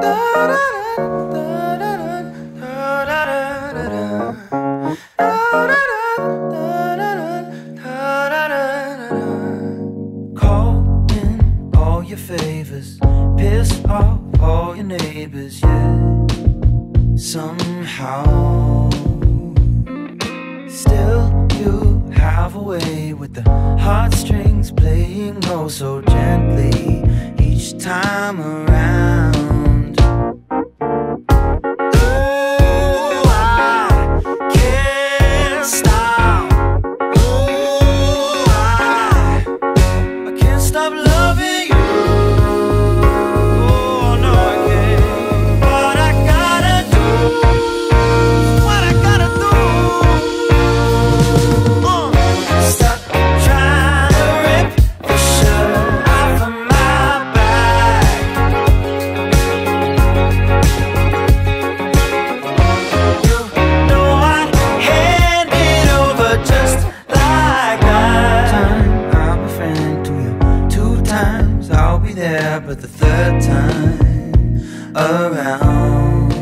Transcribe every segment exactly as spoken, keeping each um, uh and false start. Call in all your favors, piss off all your neighbors, yeah. Somehow still you have a way with the heartstrings playing oh so gently each time around. But the third time around,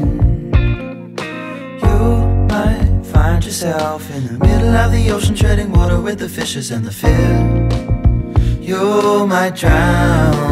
you might find yourself in the middle of the ocean, treading water with the fishes and the fear you might drown.